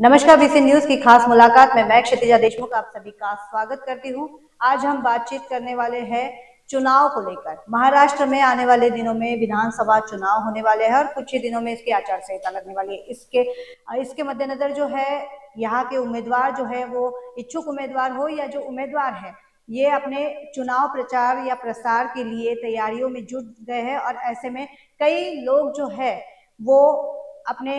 नमस्कार BCN news की खास मुलाकात में मैं क्षितिजा देशमुख आप सभी का स्वागत करती हूं। आज हम बातचीत करने वाले हैं चुनाव को लेकर। महाराष्ट्र में आने वाले दिनों में विधानसभा चुनाव होने वाले हैं और कुछ ही दिनों में इसकी आचार संहिता लगने वाली है। इसके मद्देनजर जो है यहाँ के उम्मीदवार जो है वो इच्छुक उम्मीदवार हो या जो उम्मीदवार है ये अपने चुनाव प्रचार या प्रसार के लिए तैयारियों में जुट गए हैं और ऐसे में कई लोग जो है वो अपने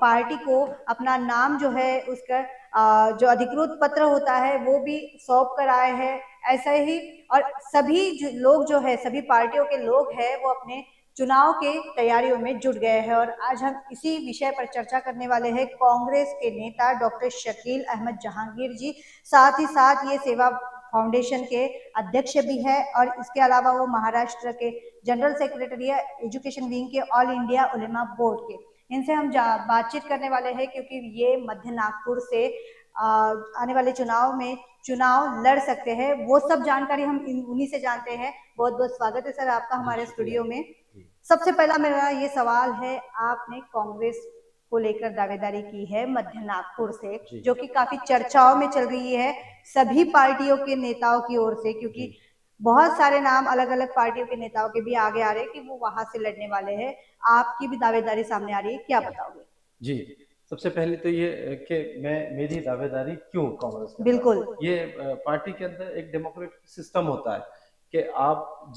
पार्टी को अपना नाम जो है उसका जो अधिकृत पत्र होता है वो भी सौंप कर आए हैं। ऐसा ही और सभी लोग जो है सभी पार्टियों के लोग हैं वो अपने चुनाव के तैयारियों में जुट गए हैं और आज हम इसी विषय पर चर्चा करने वाले हैं। कांग्रेस के नेता डॉक्टर शकील अहमद जहांगीर जी साथ ही साथ ये सेवा फाउंडेशन के अध्यक्ष भी है और इसके अलावा वो महाराष्ट्र के जनरल सेक्रेटरी है एजुकेशन विंग के ऑल इंडिया उलेमा बोर्ड के। इनसे हम बातचीत करने वाले हैं क्योंकि ये मध्य नागपुर से आने वाले चुनाव में चुनाव लड़ सकते हैं। वो सब जानकारी हम उन्हीं से जानते हैं। बहुत बहुत स्वागत है सर आपका हमारे स्टूडियो में। सबसे पहला मेरा ये सवाल है, आपने कांग्रेस को लेकर दावेदारी की है मध्य नागपुर से जो कि काफी चर्चाओं में चल रही है सभी पार्टियों के नेताओं की ओर से, क्योंकि बहुत सारे नाम अलग अलग पार्टियों के नेताओं के भी आगे आ रहे हैं कि वो वहां से लड़ने वाले हैं। आपकी भी दावेदारी सामने आ रही है, क्या बताओगे? जी, सबसे पहले तो ये कि मैं मेरी दावेदारी क्यों कांग्रेस में, बिल्कुल ये पार्टी के अंदर एक डेमोक्रेटिक सिस्टम होता है कि आप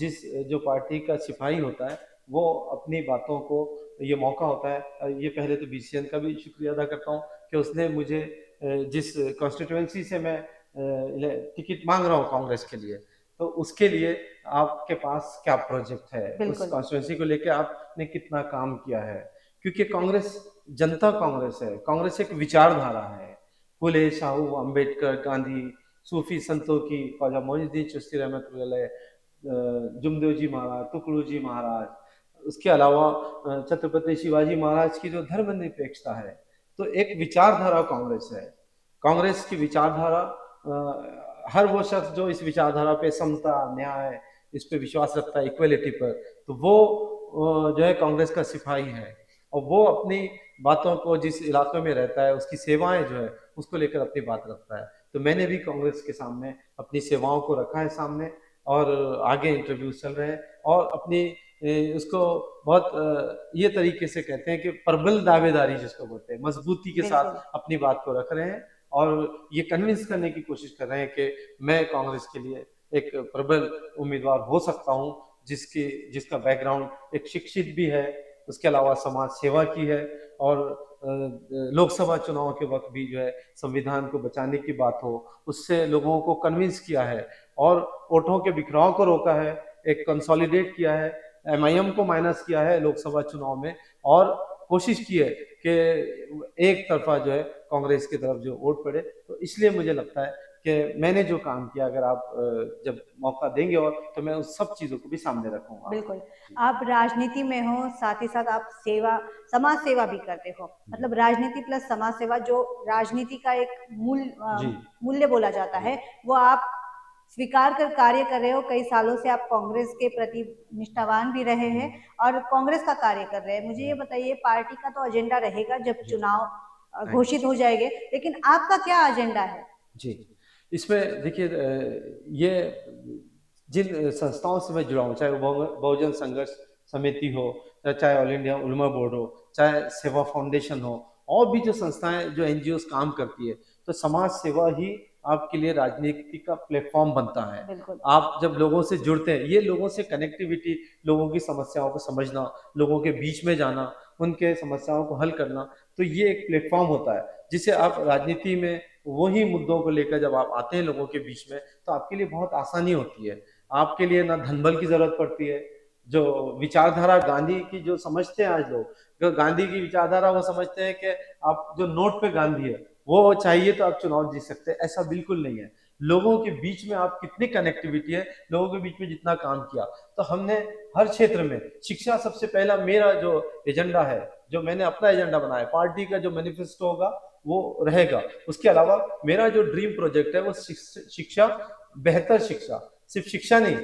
जो पार्टी का सिपाही होता है वो अपनी बातों को ये मौका होता है। ये पहले तो बीसीएन का भी शुक्रिया अदा करता हूँ कि उसने मुझे जिस कॉन्स्टिट्यूएंसी से मैं टिकट मांग रहा हूँ कांग्रेस के लिए, तो उसके लिए आपके पास क्या प्रोजेक्ट है, उस कॉन्स्टिट्यूएंसी को लेके आपने कितना काम किया है, क्योंकि कांग्रेस जनता कांग्रेस है। कांग्रेस एक विचारधारा है, फुले, शाहू, अंबेडकर, गांधी, सूफी संतों की, ख्वाजा मोइनुद्दीन चिश्ती रहमतुल्लाह, जुमदेव जी महाराज, टुकड़ू जी महाराज, उसके अलावा छत्रपति शिवाजी महाराज की जो धर्म निरपेक्षता है, तो एक विचारधारा कांग्रेस है। कांग्रेस की विचारधारा, हर वो शख्स जो इस विचारधारा पे समता, न्याय, इस पे विश्वास रखता है, इक्वलिटी पर, तो वो जो है कांग्रेस का सिपाही है और वो अपनी बातों को जिस इलाके में रहता है उसकी सेवाएं जो है उसको लेकर अपनी बात रखता है। तो मैंने भी कांग्रेस के सामने अपनी सेवाओं को रखा है सामने और आगे इंटरव्यूज चल रहे हैं और अपनी उसको बहुत ये तरीके से कहते हैं कि प्रबल दावेदारी जिसको बोलते हैं, मजबूती के साथ अपनी बात को रख रहे हैं और ये कन्विंस करने की कोशिश कर रहे हैं कि मैं कांग्रेस के लिए एक प्रबल उम्मीदवार हो सकता हूं जिसका बैकग्राउंड एक शिक्षित भी है, उसके अलावा समाज सेवा की है और लोकसभा चुनाव के वक्त भी जो है संविधान को बचाने की बात हो उससे लोगों को कन्विंस किया है और वोटों के बिखराव को रोका है, एक कंसोलिडेट किया है, MIM को माइनस किया है लोकसभा चुनाव में और कोशिश की है कि एक तरफा जो है कांग्रेस की तरफ जो वोट पड़े। तो इसलिए मुझे लगता है कि मैंने जो काम किया, अगर आप जब मौका देंगे और तो मैं उस सब चीजों को भी सामने रखूंगा। बिल्कुल, आप राजनीति में हो, साथ ही साथ आप सेवा, समाज सेवा भी करते हो, मतलब राजनीति प्लस समाज सेवा जो राजनीति का एक मूल्य बोला जाता है वो आप स्वीकार कर कार्य कर रहे हो। कई सालों से आप कांग्रेस के प्रति निष्ठावान भी रहे हैं और कांग्रेस का कार्य कर रहे हैं। मुझे ये बताइए, पार्टी का तो एजेंडा रहेगा जब चुनाव घोषित हो जाएंगे, लेकिन आपका क्या एजेंडा है? जी, इसमें देखिए, ये जिन संस्थाओं से मैं जुड़ा हूँ, चाहे वो बहुजन संघर्ष समिति हो, चाहे ऑल इंडिया उलेमा बोर्ड हो, चाहे सेवा फाउंडेशन हो और भी जो संस्थाएं जो NGO काम करती है, तो समाज सेवा ही आपके लिए राजनीति का प्लेटफॉर्म बनता है। आप जब लोगों से जुड़ते हैं, ये लोगों से कनेक्टिविटी, लोगों की समस्याओं को समझना, लोगों के बीच में जाना, उनके समस्याओं को हल करना, तो ये एक प्लेटफॉर्म होता है जिसे आप राजनीति में वही मुद्दों को लेकर जब आप आते हैं लोगों के बीच में तो आपके लिए बहुत आसानी होती है। आपके लिए ना धनबल की जरूरत पड़ती है, जो विचारधारा गांधी की जो समझते हैं आज लोग, गांधी की विचारधारा वो समझते हैं कि आप जो नोट पे गांधी है वो चाहिए तो आप चुनाव जीत सकते हैं, ऐसा बिल्कुल नहीं है। लोगों के बीच में आप कितनी कनेक्टिविटी है, लोगों के बीच में जितना काम किया, तो हमने हर क्षेत्र में शिक्षा, सबसे पहला मेरा जो एजेंडा है, जो मैंने अपना एजेंडा बनाया, पार्टी का जो मैनिफेस्टो होगा वो रहेगा। उसके अलावा मेरा जो ड्रीम प्रोजेक्ट है वो शिक्षा, बेहतर शिक्षा, सिर्फ शिक्षा नहीं,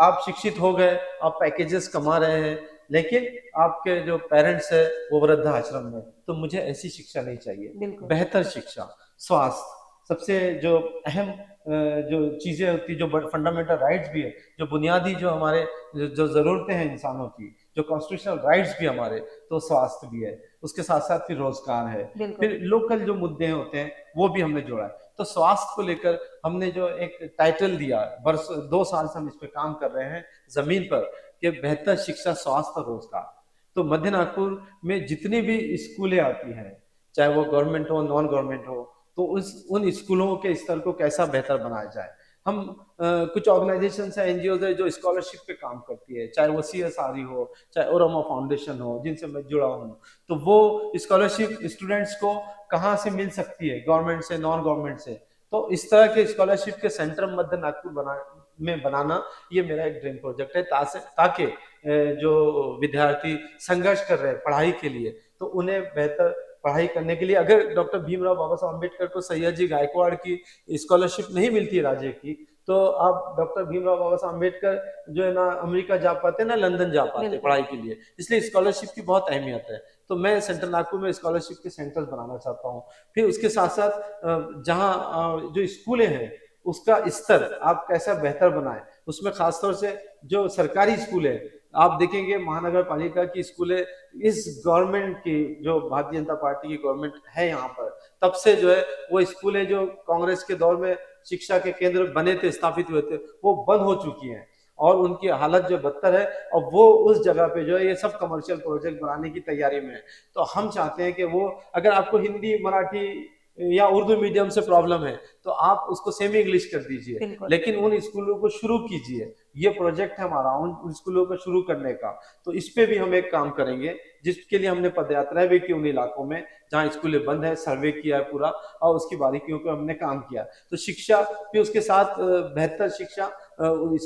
आप शिक्षित हो गए, आप पैकेजेस कमा रहे हैं, लेकिन आपके जो पेरेंट्स है वो वृद्धाश्रम में, तो मुझे ऐसी शिक्षा नहीं चाहिए। बेहतर शिक्षा, स्वास्थ्य, सबसे जो अहम जो चीजें होती, जो फंडामेंटल राइट्स भी है, जो बुनियादी जो हमारे जो जरूरतें हैं इंसानों की, जो कॉन्स्टिट्यूशनल राइट्स भी हमारे, तो स्वास्थ्य भी है, उसके साथ साथ फिर रोजगार है, फिर लोकल जो मुद्दे होते हैं वो भी हमने जोड़ा है। तो स्वास्थ्य को लेकर हमने जो एक टाइटल दिया, वर्ष 2 साल से हम इस पे काम कर रहे हैं जमीन पर, कि बेहतर शिक्षा, स्वास्थ्य, रोजगार। तो मध्य नागपुर में जितनी भी स्कूलें आती हैं, चाहे वो गवर्नमेंट हो नॉन गवर्नमेंट हो, तो उन स्कूलों के स्तर को कैसा बेहतर बनाया जाए। हम कुछ ऑर्गेनाइजेशन है, एनजीओज है जो स्कॉलरशिप पे काम करती है, चाहे वो CSR हो, चाहे ओरमा फाउंडेशन हो, जिनसे मैं जुड़ा हूँ। तो वो स्कॉलरशिप स्टूडेंट्स को कहाँ से मिल सकती है, गवर्नमेंट से, नॉन गवर्नमेंट से। तो इस तरह के स्कॉलरशिप के सेंटर मध्य नागपुर बनाना ये मेरा एक ड्रीम प्रोजेक्ट है, ताकि जो विद्यार्थी संघर्ष कर रहे हैं पढ़ाई के लिए, तो उन्हें बेहतर पढ़ाई करने के लिए, अगर डॉक्टर भीमराव बाबा साहब अम्बेडकर को सयाजी गायकवाड़ की स्कॉलरशिप नहीं मिलती है राज्य की, तो आप डॉक्टर भीमराव बाबा साहब अम्बेडकर जो है ना अमेरिका जा पाते, ना लंदन जा पाते पढ़ाई के लिए। इसलिए स्कॉलरशिप की बहुत अहमियत है। तो मैं सेंट्रल नागपुर में स्कॉलरशिप के सेंटर्स बनाना चाहता हूँ। फिर उसके साथ साथ जहाँ जो स्कूलें हैं उसका स्तर आप कैसा बेहतर बनाए, उसमें खासतौर से जो सरकारी स्कूल है, आप देखेंगे महानगर पालिका की स्कूलें, इस गवर्नमेंट की जो भारतीय जनता पार्टी की गवर्नमेंट है यहाँ पर, तब से जो है वो स्कूलें जो कांग्रेस के दौर में शिक्षा के केंद्र बने थे, स्थापित हुए थे, वो बंद हो चुकी हैं और उनकी हालत जो बदतर है, और वो उस जगह पे जो है ये सब कमर्शियल प्रोजेक्ट बनाने की तैयारी में है। तो हम चाहते हैं कि वो, अगर आपको हिंदी, मराठी या उर्दू मीडियम से प्रॉब्लम है तो आप उसको सेमी इंग्लिश कर दीजिए, लेकिन उन स्कूलों को शुरू कीजिए। ये प्रोजेक्ट है हमारा उन स्कूलों को शुरू करने का। तो इस पे भी हम एक काम करेंगे, जिसके लिए हमने पदयात्राएं भी की उन इलाकों में जहाँ स्कूलें बंद है, सर्वे किया है पूरा और उसकी बारीकियों पर हमने काम किया। तो शिक्षा भी उसके साथ बेहतर शिक्षा,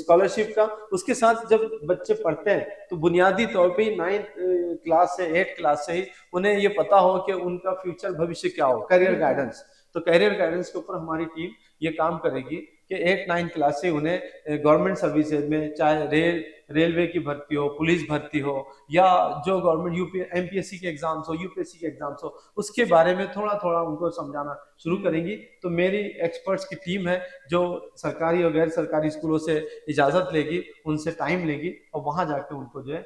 स्कॉलरशिप का, उसके साथ जब बच्चे पढ़ते हैं तो बुनियादी तौर पे 9th क्लास से, 8th क्लास से ही उन्हें ये पता हो कि उनका फ्यूचर भविष्य क्या हो, करियर गाइडेंस। तो करियर गाइडेंस के ऊपर हमारी टीम ये काम करेगी कि 8-9 क्लास से उन्हें गवर्नमेंट सर्विसेज में, चाहे रेलवे की भर्ती हो, पुलिस भर्ती हो, या जो गवर्नमेंट एमपीएससी के एग्जाम्स हो, यूपीएससी के एग्जाम्स हो, उसके बारे में थोड़ा थोड़ा उनको समझाना शुरू करेंगी। तो मेरी एक्सपर्ट्स की टीम है जो सरकारी और गैर सरकारी स्कूलों से इजाजत लेगी, उनसे टाइम लेगी और वहां जाके उनको जो है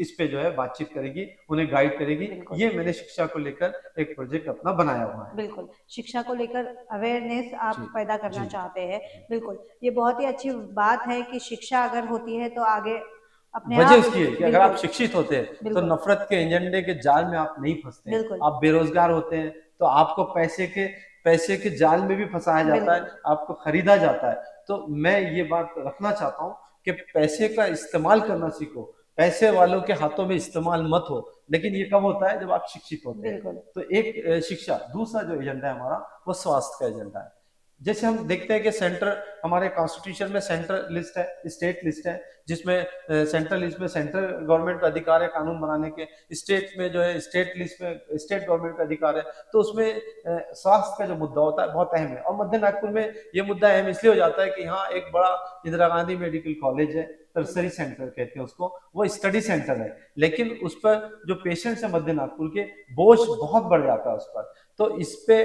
इस पे जो है बातचीत करेगी, उन्हें गाइड करेगी। ये मैंने शिक्षा को लेकर एक प्रोजेक्ट अपना बनाया हुआ है। बिल्कुल, शिक्षा को लेकर अवेयरनेस आप पैदा करना चाहते हैं। बिल्कुल, ये बहुत ही अच्छी बात है कि शिक्षा अगर होती है तो आगे अपने वजह इसकी है कि अगर आप शिक्षित होते हैं तो नफरत के एजेंडे के जाल में आप नहीं फंसते। आप बेरोजगार होते हैं तो आपको पैसे के जाल में भी फंसाया जाता है, आपको खरीदा जाता है। तो मैं ये बात रखना चाहता हूँ कि पैसे का इस्तेमाल करना सीखो, पैसे वालों के हाथों में इस्तेमाल मत हो। लेकिन ये कब होता है, जब आप शिक्षित होते हैं। तो एक शिक्षा, दूसरा जो एजेंडा है हमारा वो स्वास्थ्य का एजेंडा है। जैसे हम देखते हैं कि सेंटर, हमारे कॉन्स्टिट्यूशन में सेंटर लिस्ट है, स्टेट लिस्ट है, जिसमें सेंट्रल लिस्ट में सेंट्रल गवर्नमेंट का अधिकार है कानून बनाने के, स्टेट में जो है स्टेट लिस्ट में स्टेट गवर्नमेंट का अधिकार है। तो उसमें स्वास्थ्य का जो मुद्दा होता है बहुत अहम है। और मध्य नागपुर में ये मुद्दा अहम इसलिए हो जाता है कि यहाँ एक बड़ा इंदिरा गांधी मेडिकल कॉलेज है, टर्सरी सेंटर कहते हैं उसको, वो स्टडी सेंटर है, लेकिन उस पर जो पेशेंट्स है मध्य नागपुर के, बोझ बहुत बढ़ जाता है उस पर। तो इस पे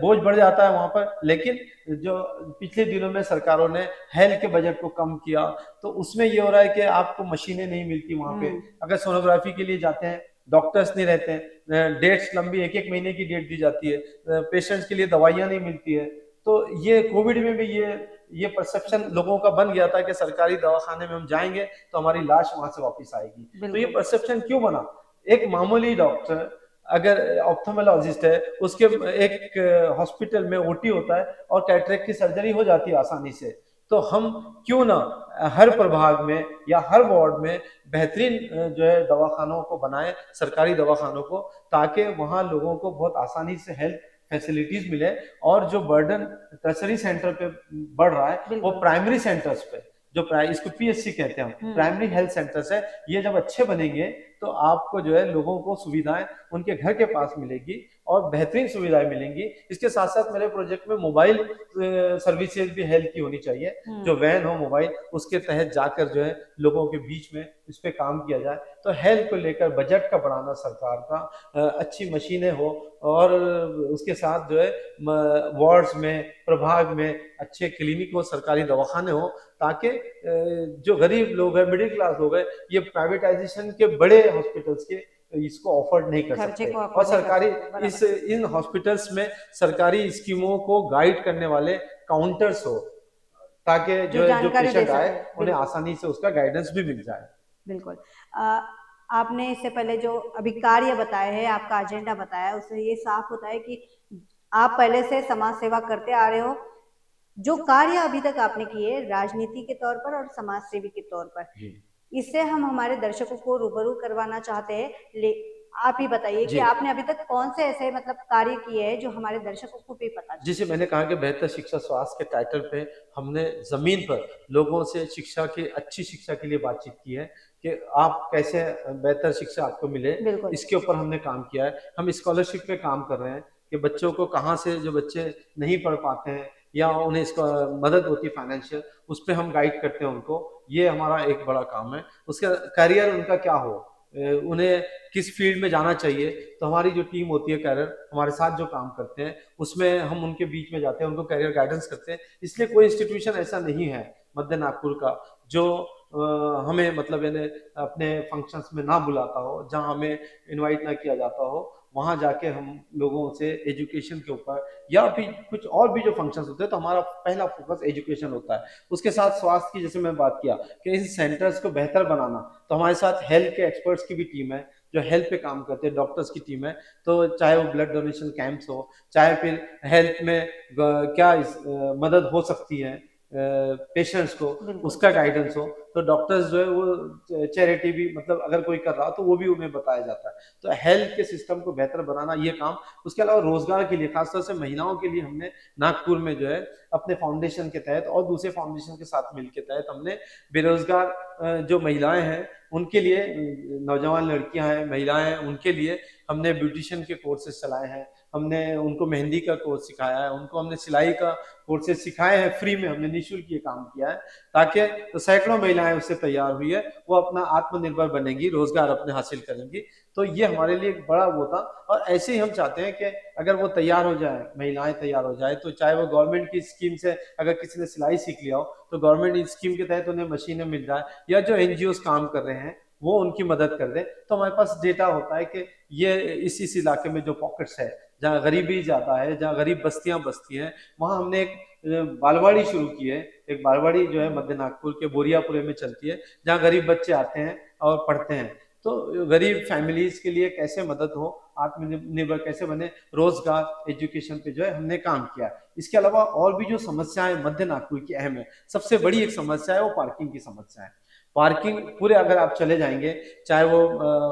बोझ बढ़ जाता है वहाँ पर। लेकिन जो पिछले दिनों में सरकारों ने हेल्थ के बजट को कम किया, तो उसमें ये हो रहा है कि आपको मशीनें नहीं मिलती वहाँ पे। अगर सोनोग्राफी के लिए जाते हैं, डॉक्टर्स नहीं रहते हैं, डेट्स लंबी, 1-1 महीने की डेट दी जाती है, पेशेंट्स के लिए दवाइयाँ नहीं मिलती है। तो ये कोविड में भी ये परसेप्शन लोगों का बन गया था कि सरकारी दवाखाने में हम जाएंगे तो हमारी लाश वहां से वापस आएगी। तो ये परसेप्शन क्यों बना? एक मामूली डॉक्टर, अगर ऑप्थोमेलॉजिस्ट है, उसके एक हॉस्पिटल में ओटी होता है और कैटरेक्ट की सर्जरी हो जाती है आसानी से। तो हम क्यों ना हर प्रभाग में या हर वार्ड में बेहतरीन जो है दवाखानों को बनाए, सरकारी दवाखानों को, ताकि वहाँ लोगों को बहुत आसानी से हेल्थ फैसिलिटीज मिले। और जो बर्डन टर्सरी सेंटर पे बढ़ रहा है वो प्राइमरी सेंटर्स पे, जो इसको पीएचसी कहते हैं, प्राइमरी हेल्थ सेंटर्स है, ये जब अच्छे बनेंगे तो आपको जो है लोगों को सुविधाएं उनके घर के पास मिलेगी। और बेहतरीन सुविधाएं मिलेंगी। इसके साथ साथ मेरे प्रोजेक्ट में मोबाइल सर्विसेज भी हेल्थ की होनी चाहिए, जो वैन हो मोबाइल उसके तहत जाकर जो है लोगों के बीच में इस पे काम किया जाए। तो हेल्थ को लेकर बजट का बढ़ाना सरकार का, अच्छी मशीनें हो और उसके साथ जो है वार्ड्स में प्रभाग में अच्छे क्लिनिक हो, सरकारी दवाखाने हो, ताकि जो गरीब लोग हैं, मिडिल क्लास लोग हैं, ये प्राइवेटाइजेशन के बड़े हॉस्पिटल्स के इसको ऑफर्ड नहीं कर सकते। और सरकारी इस इन हॉस्पिटल्स में सरकारी स्कीमों को गाइड करने वाले काउंटर्स हो, ताकि जो पेशेंट आए उन्हें आसानी से उसका गाइडेंस भी मिल जाए। बिल्कुल, आपने इससे पहले जो अभी कार्य बताया है, आपका एजेंडा बताया है, उससे ये साफ होता है कि आप पहले से समाज सेवा करते आ रहे हो। जो कार्य अभी तक आपने किए राजनीति के तौर पर और समाज सेवी के तौर पर, इससे हम हमारे दर्शकों को रूबरू करवाना चाहते हैं। आप ही बताइए कि आपने अभी तक कौन से ऐसे मतलब कार्य किए हैं जो हमारे दर्शकों को भी पता चले। जिसे मैंने कहा कि बेहतर शिक्षा स्वास्थ्य के टाइटल पे हमने जमीन पर लोगों से शिक्षा की, अच्छी शिक्षा के लिए बातचीत की है कि आप कैसे बेहतर शिक्षा आपको मिले, इसके ऊपर हमने काम किया है। हम स्कॉलरशिप पे काम कर रहे हैं कि बच्चों को कहाँ से, जो बच्चे नहीं पढ़ पाते हैं या उन्हें इसका मदद होती है फाइनेंशियल, उस पर हम गाइड करते हैं उनको। ये हमारा एक बड़ा काम है। उसका करियर उनका क्या हो, उन्हें किस फील्ड में जाना चाहिए, तो हमारी जो टीम होती है कैरियर, हमारे साथ जो काम करते हैं, उसमें हम उनके बीच में जाते हैं, उनको कैरियर गाइडेंस करते हैं। इसलिए कोई इंस्टीट्यूशन ऐसा नहीं है मध्य नागपुर का जो हमें मतलब यानी अपने फंक्शंस में ना बुलाता हो, जहां हमें इनवाइट ना किया जाता हो। वहां जाके हम लोगों से एजुकेशन के ऊपर या फिर कुछ और भी जो फंक्शंस होते हैं, तो हमारा पहला फोकस एजुकेशन होता है। उसके साथ स्वास्थ्य की जैसे मैं बात किया कि इन सेंटर्स को बेहतर बनाना, तो हमारे साथ हेल्थ के एक्सपर्ट्स की भी टीम है जो हेल्थ पे काम करते हैं, डॉक्टर्स की टीम है। तो चाहे वो ब्लड डोनेशन कैंप्स हो, चाहे फिर हेल्थ में क्या मदद हो सकती है पेशेंट्स को, उसका गाइडेंस हो। तो डॉक्टर्स जो है वो चैरिटी भी मतलब अगर कोई कर रहा हो तो वो भी उन्हें बताया जाता है। तो हेल्थ के सिस्टम को बेहतर बनाना ये काम। उसके अलावा रोजगार के लिए खासतौर से महिलाओं के लिए हमने नागपुर में जो है अपने फाउंडेशन के तहत और दूसरे फाउंडेशन के साथ मिलकर तहत हमने बेरोजगार जो महिलाएं हैं उनके लिए, नौजवान लड़कियां हैं, महिलाएं हैं, उनके लिए हमने ब्यूटिशियन के कोर्सेज चलाए हैं। हमने उनको मेहंदी का कोर्स सिखाया है, उनको हमने सिलाई का कोर्सेज सिखाए हैं, फ्री में हमने निःशुल्क ये काम किया है, ताकि तो सैकड़ों महिलाएं उससे तैयार हुई है, वो अपना आत्मनिर्भर बनेंगी, रोजगार अपने हासिल करेंगी। तो ये हमारे लिए एक बड़ा वो था। और ऐसे ही हम चाहते हैं कि अगर वो तैयार हो जाए, महिलाएं तैयार हो जाए, तो चाहे वो गवर्नमेंट की स्कीम से अगर किसी ने सिलाई सीख लिया हो तो गवर्नमेंट स्कीम के तहत उन्हें मशीनें मिल जाए, या जो NGOs काम कर रहे हैं वो उनकी मदद कर दे। तो हमारे पास डेटा होता है कि ये इस इलाके में जो पॉकेट्स है जहाँ गरीबी ज़्यादा है, जहाँ गरीब बस्तियाँ बसती हैं, वहाँ हमने एक बालवाड़ी शुरू की है। एक बालवाड़ी जो है मध्य नागपुर के बोरियापुरे में चलती है, जहाँ गरीब बच्चे आते हैं और पढ़ते हैं। तो गरीब फैमिलीज के लिए कैसे मदद हो, आत्मनिर्भर कैसे बने, रोजगार एजुकेशन पे जो है हमने काम किया। इसके अलावा और भी जो समस्याएं मध्य नागपुर की अहम है, सबसे बड़ी एक समस्या है वो पार्किंग की समस्या है। पार्किंग पूरे अगर आप चले जाएंगे, चाहे वो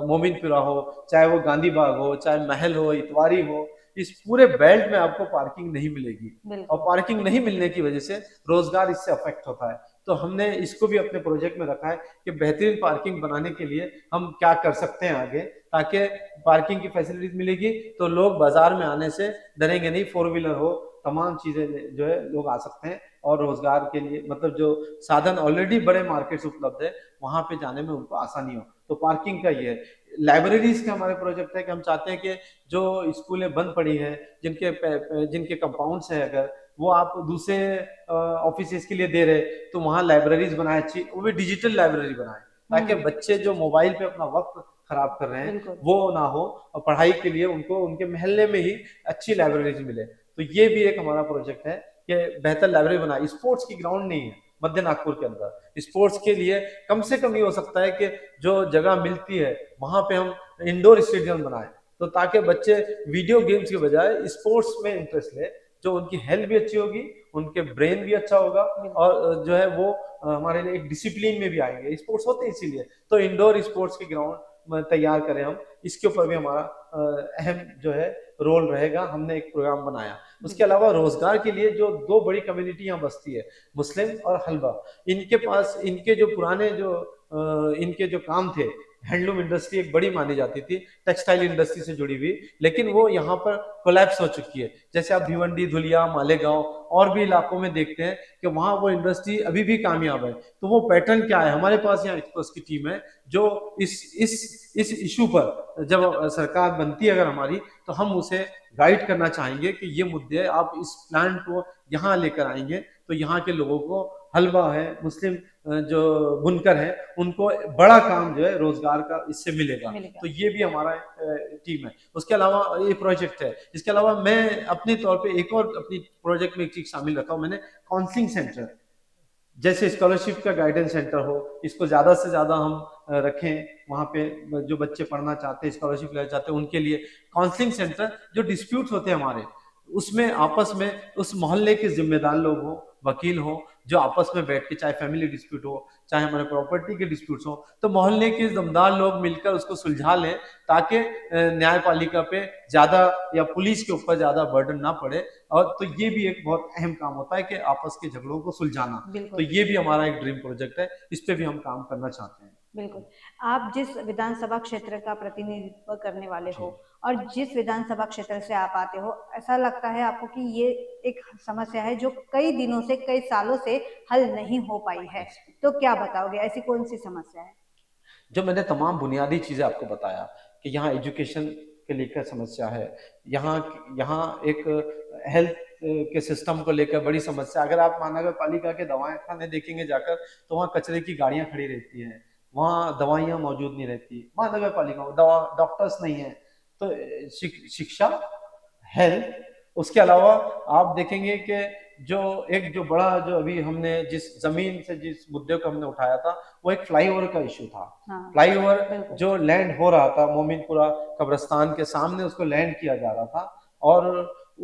मोमिनपुरा हो, चाहे वो गांधी बाग हो, चाहे महल हो, इतवारी हो, इस पूरे बेल्ट में आपको पार्किंग नहीं मिलेगी। और पार्किंग नहीं मिलने की वजह से रोजगार इससे अफेक्ट होता है। तो हमने इसको भी अपने प्रोजेक्ट में रखा है कि बेहतरीन पार्किंग बनाने के लिए हम क्या कर सकते हैं आगे, ताकि पार्किंग की फैसिलिटीज मिलेगी तो लोग बाजार में आने से डरेंगे नहीं। 4 व्हीलर हो, तमाम चीजें जो है लोग आ सकते हैं और रोजगार के लिए मतलब जो साधन ऑलरेडी बड़े मार्केट्स उपलब्ध है वहां पे जाने में उनको आसानी हो। तो पार्किंग का ये है। लाइब्रेरीज का हमारे प्रोजेक्ट है कि हम चाहते हैं कि जो स्कूलें बंद पड़ी हैं, जिनके कंपाउंड्स हैं अगर वो आप दूसरे ऑफिसेज के लिए दे रहे, तो वहाँ लाइब्रेरीज बनाए अच्छी, वो भी डिजिटल लाइब्रेरी बनाए, ताकि बच्चे जो मोबाइल पे अपना वक्त खराब कर रहे हैं वो ना हो, और पढ़ाई के लिए उनको उनके महल्ले में ही अच्छी लाइब्रेरीज मिले। तो ये भी एक हमारा प्रोजेक्ट है कि बेहतर लाइब्रेरी बनाए। स्पोर्ट्स की ग्राउंड नहीं है मध्य नागपुर के अंदर, स्पोर्ट्स के लिए कम से कम ये हो सकता है कि जो जगह मिलती है वहाँ पे हम इंडोर स्टेडियम बनाए, तो ताकि बच्चे वीडियो गेम्स के बजाय स्पोर्ट्स में इंटरेस्ट ले, जो उनकी हेल्थ भी अच्छी होगी, उनके ब्रेन भी अच्छा होगा, और जो है वो हमारे लिए एक डिसिप्लिन में भी आएंगे। स्पोर्ट्स होते हैं इसीलिए, तो इंडोर स्पोर्ट्स के ग्राउंड तैयार करें हम, इसके ऊपर भी हमारा अहम जो है रोल रहेगा। हमने एक प्रोग्राम बनाया। उसके अलावा रोजगार के लिए जो 2 बड़ी कम्युनिटियां बसती है, मुस्लिम और हलवा, इनके पास इनके जो पुराने जो काम थे हैंडलूम इंडस्ट्री एक बड़ी मानी जाती थी, टेक्सटाइल इंडस्ट्री से जुड़ी हुई, लेकिन वो यहाँ पर कोलैप्स हो चुकी है। जैसे आप भिवंडी, धुलिया, मालेगांव और भी इलाकों में देखते हैं कि वहाँ वो इंडस्ट्री अभी भी कामयाब है। तो वो पैटर्न क्या है? हमारे पास यहाँ एक्सपर्ट्स की टीम है जो इस इशू पर जब सरकार बनती है अगर हमारी, तो हम उसे गाइड करना चाहेंगे कि ये मुद्दे आप इस प्लान को यहाँ लेकर आएंगे तो यहाँ के लोगों को, हलवा है, मुस्लिम जो बुनकर है, उनको बड़ा काम जो है रोजगार का इससे मिलेगा। तो ये भी हमारा टीम है। उसके अलावा ये प्रोजेक्ट है, इसके अलावा मैं अपने तौर पे एक और अपनी प्रोजेक्ट में एक चीज शामिल रखा हूँ मैंने, काउंसलिंग सेंटर, जैसे स्कॉलरशिप का गाइडेंस सेंटर हो, इसको ज्यादा से ज्यादा हम रखें। वहाँ पे जो बच्चे पढ़ना चाहते हैं, स्कॉलरशिप लेना चाहते हैं, उनके लिए काउंसलिंग सेंटर, जो डिस्प्यूट होते हैं हमारे उसमें आपस में उस मोहल्ले के जिम्मेदार लोग हो, वकील हो, जो आपस में बैठ के, चाहे फैमिली डिस्प्यूट हो, चाहे हमारे प्रॉपर्टी के डिस्प्यूट्स हो, तो मोहल्ले के दमदार लोग मिलकर उसको सुलझा लें, ताकि न्यायपालिका पे ज्यादा या पुलिस के ऊपर ज्यादा बर्डन ना पड़े। और तो ये भी एक बहुत अहम काम होता है कि आपस के झगड़ों को सुलझाना। तो ये भी हमारा एक ड्रीम प्रोजेक्ट है, इस पे भी हम काम करना चाहते हैं। बिल्कुल, आप जिस विधानसभा क्षेत्र का प्रतिनिधित्व करने वाले हो और जिस विधानसभा क्षेत्र से आप आते हो, ऐसा लगता है आपको कि ये एक समस्या है जो कई दिनों से, कई सालों से हल नहीं हो पाई है, तो क्या बताओगे, ऐसी कौन सी समस्या है? जो मैंने तमाम बुनियादी चीजें आपको बताया कि यहाँ एजुकेशन के लेकर समस्या है, यहाँ एक हेल्थ के सिस्टम को लेकर बड़ी समस्या। अगर आप महानगर पालिका के दवाएं खाने देखेंगे जाकर, तो वहाँ कचरे की गाड़ियां खड़ी रहती है, वहाँ दवाइयाँ मौजूद नहीं रहती, महानगर पालिका में दवा डॉक्टर्स नहीं है। तो शिक्षा, हेल्थ, उसके अलावा आप देखेंगे कि जो बड़ा जो अभी हमने जिस जमीन से जिस मुद्दे को हमने उठाया था, वो एक फ्लाईओवर का इशू था। हाँ, फ्लाईओवर जो लैंड हो रहा था मोमिनपुरा कब्रिस्तान के सामने, उसको लैंड किया जा रहा था और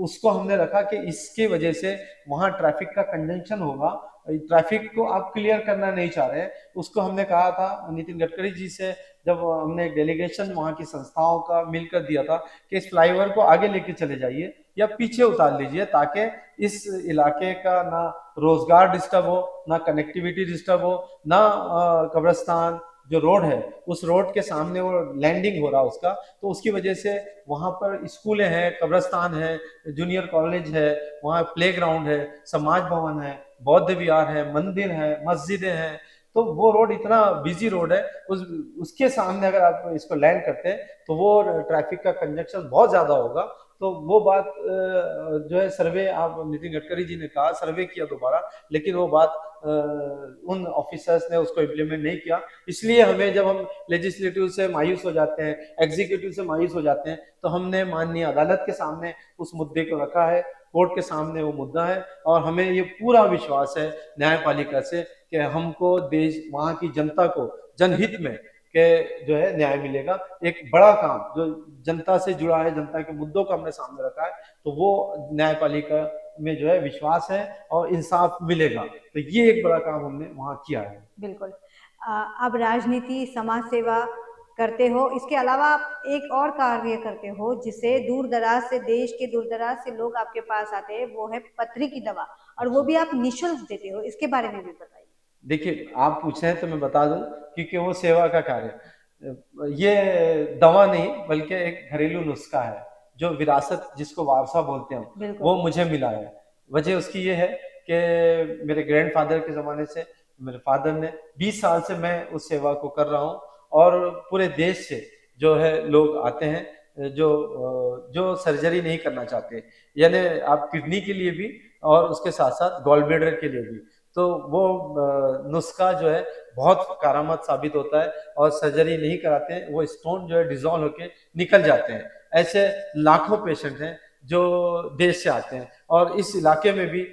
उसको हमने रखा कि इसके वजह से वहाँ ट्रैफिक का कंजंक्शन होगा। ट्रैफिक को आप क्लियर करना नहीं चाह रहे, उसको हमने कहा था नितिन गडकरी जी से, जब हमने एक डेलीगेशन वहाँ की संस्थाओं का मिलकर दिया था कि इस फ्लाईओवर को आगे लेके चले जाइए या पीछे उतार लीजिए, ताकि इस इलाके का ना रोजगार डिस्टर्ब हो, ना कनेक्टिविटी डिस्टर्ब हो, ना कब्रिस्तान जो रोड है उस रोड के सामने वो लैंडिंग हो रहा उसका, तो उसकी वजह से वहाँ पर स्कूलें हैं, कब्रिस्तान है, जूनियर कॉलेज है, वहाँ प्लेग्राउंड है, समाज भवन है, बौद्ध विहार है, मंदिर है, मस्जिदें हैं। तो वो रोड इतना बिजी रोड है, उसके सामने अगर आप इसको लैंड करते हैं तो वो ट्रैफिक का कंजक्शन बहुत ज्यादा होगा। तो वो बात जो है, सर्वे आप नितिन गडकरी जी ने कहा, सर्वे किया दोबारा, लेकिन वो बात उन ऑफिसर्स ने उसको इम्प्लीमेंट नहीं किया। इसलिए हमें, जब हम लेजिस्लेटिव से मायूस हो जाते हैं, एग्जीक्यूटिव से मायूस हो जाते हैं, तो हमने माननीय अदालत के सामने उस मुद्दे को रखा है, कोर्ट के सामने वो मुद्दा है। और हमें ये पूरा विश्वास है न्यायपालिका से कि हमको देश, वहाँ की जनता को जनहित में के जो है न्याय मिलेगा। एक बड़ा काम जो जनता से जुड़ा है, जनता के मुद्दों को हमने सामने रखा है, तो वो न्यायपालिका में जो है विश्वास है और इंसाफ मिलेगा। तो ये एक बड़ा काम हमने वहाँ किया है। बिल्कुल, अब राजनीति, समाज सेवा करते हो, इसके अलावा आप एक और कार्य करते हो जिसे दूर दराज से, देश के दूर दराज से लोग आपके पास आते हैं, वो है पथरी की दवा, और वो भी आप निःशुल्क देते हो, इसके बारे में भी बताइए। देखिए, आप पूछ रहे हैं तो मैं बता दूं, क्योंकि वो सेवा का कार्य, ये दवा नहीं बल्कि एक घरेलू नुस्खा है, जो विरासत, जिसको वारसा बोलते हैं, वो मुझे मिला है। वजह उसकी ये है कि मेरे ग्रैंड फादर के जमाने से मेरे फादर ने 20 साल से मैं उस सेवा को कर रहा हूँ, और पूरे देश से जो है लोग आते हैं जो सर्जरी नहीं करना चाहते, यानी आप किडनी के लिए भी और उसके साथ साथ गॉल ब्लैडर के लिए भी। तो वो नुस्खा जो है बहुत कारामत साबित होता है, और सर्जरी नहीं कराते हैं, वो स्टोन जो है डिजॉल्व होके निकल जाते हैं। ऐसे लाखों पेशेंट हैं जो देश से आते हैं, और इस इलाके में भी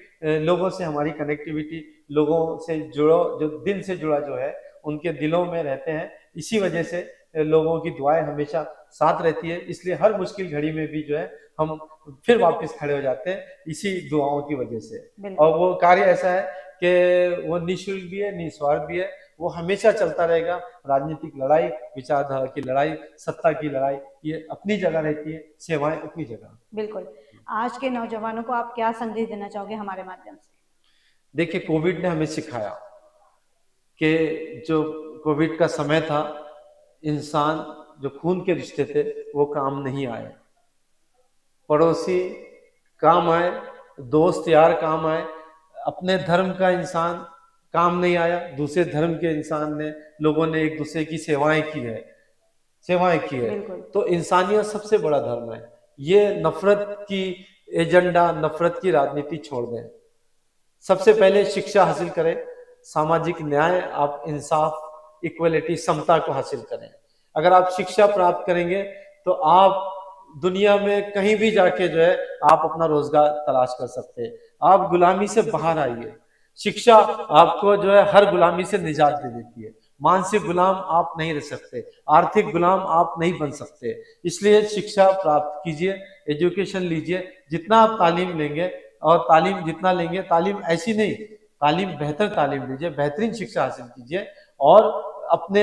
लोगों से हमारी कनेक्टिविटी, लोगों से जुड़ो, जो दिल से जुड़ा जो है उनके दिलों में रहते हैं, इसी वजह से लोगों की दुआएं हमेशा साथ रहती है। इसलिए हर मुश्किल घड़ी में भी जो है हम फिर वापस खड़े हो जाते हैं, इसी दुआओं की वजह से। और वो कार्य ऐसा है कि वो निःशुल्क भी है, निस्वार्थ भी है, वो हमेशा चलता रहेगा। राजनीतिक लड़ाई, विचारधारा की लड़ाई, सत्ता की लड़ाई, ये अपनी जगह रहती है, सेवाएं अपनी जगह। बिल्कुल, आज के नौजवानों को आप क्या संदेश देना चाहोगे हमारे माध्यम से? देखिए, कोविड ने हमें सिखाया कि जो कोविड का समय था, इंसान जो खून के रिश्ते थे वो काम नहीं आए, पड़ोसी काम आए, दोस्त यार काम आए, अपने धर्म का इंसान काम नहीं आया, दूसरे धर्म के इंसान ने लोगों ने एक दूसरे की सेवाएं की है। तो इंसानियत सबसे बड़ा धर्म है। ये नफरत की एजेंडा, नफरत की राजनीति छोड़ दें, सबसे पहले शिक्षा हासिल करें, सामाजिक न्याय, आप इंसाफ, इक्वलिटी, समता को हासिल करें। अगर आप शिक्षा प्राप्त करेंगे तो आप दुनिया में कहीं भी जाके जो है आप अपना रोजगार तलाश कर सकते हैं। आप गुलामी से बाहर आइए, शिक्षा आपको जो है हर गुलामी से निजात दे देती है। मानसिक गुलाम आप नहीं रह सकते, आर्थिक गुलाम आप नहीं बन सकते, इसलिए शिक्षा प्राप्त कीजिए, एजुकेशन लीजिए। जितना आप तालीम लेंगे और तालीम जितना लेंगे, तालीम ऐसी नहीं, तालीम बेहतर तालीम लीजिए, बेहतरीन शिक्षा हासिल कीजिए और अपने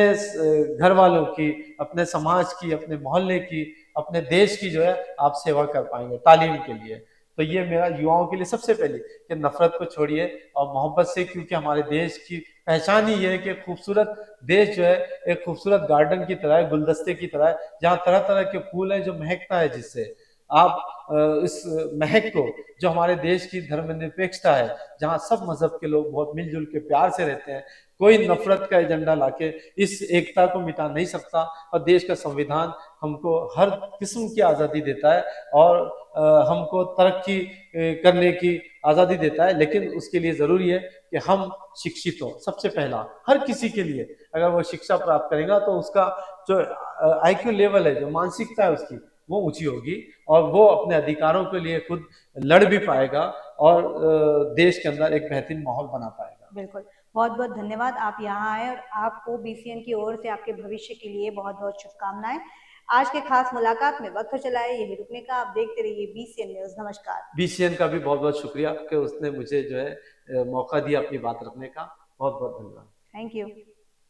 घर वालों की, अपने समाज की, अपने मोहल्ले की, अपने देश की जो है आप सेवा कर पाएंगे तालीम के लिए। तो ये मेरा युवाओं के लिए सबसे पहले कि नफरत को छोड़िए और मोहब्बत से, क्योंकि हमारे देश की पहचान ही है कि खूबसूरत देश जो है एक खूबसूरत गार्डन की तरह है, गुलदस्ते की तरह है, जहाँ तरह तरह के फूल है जो महकता है, जिससे आप इस महक को, जो हमारे देश की धर्मनिरपेक्षता है, जहाँ सब मजहब के लोग बहुत मिलजुल के प्यार से रहते हैं, कोई नफरत का एजेंडा लाके इस एकता को मिटा नहीं सकता। और देश का संविधान हमको हर किस्म की आज़ादी देता है और हमको तरक्की करने की आज़ादी देता है, लेकिन उसके लिए ज़रूरी है कि हम शिक्षित हों। सबसे पहला हर किसी के लिए अगर वो शिक्षा प्राप्त करेगा तो उसका जो IQ लेवल है, जो मानसिकता है उसकी, वो ऊँची होगी और वो अपने अधिकारों के लिए खुद लड़ भी पाएगा और देश के अंदर एक बेहतरीन माहौल बना पाएगा। बिल्कुल, बहुत बहुत धन्यवाद, आप यहाँ आए और आपको BCN की ओर से आपके भविष्य के लिए बहुत बहुत शुभकामनाएं। आज के खास मुलाकात में वक्त चला है यही रुकने का, आप देखते रहिए BCN न्यूज़। नमस्कार। BCN का भी बहुत बहुत शुक्रिया कि उसने मुझे जो है मौका दिया अपनी बात रखने का, बहुत बहुत धन्यवाद। Thank you.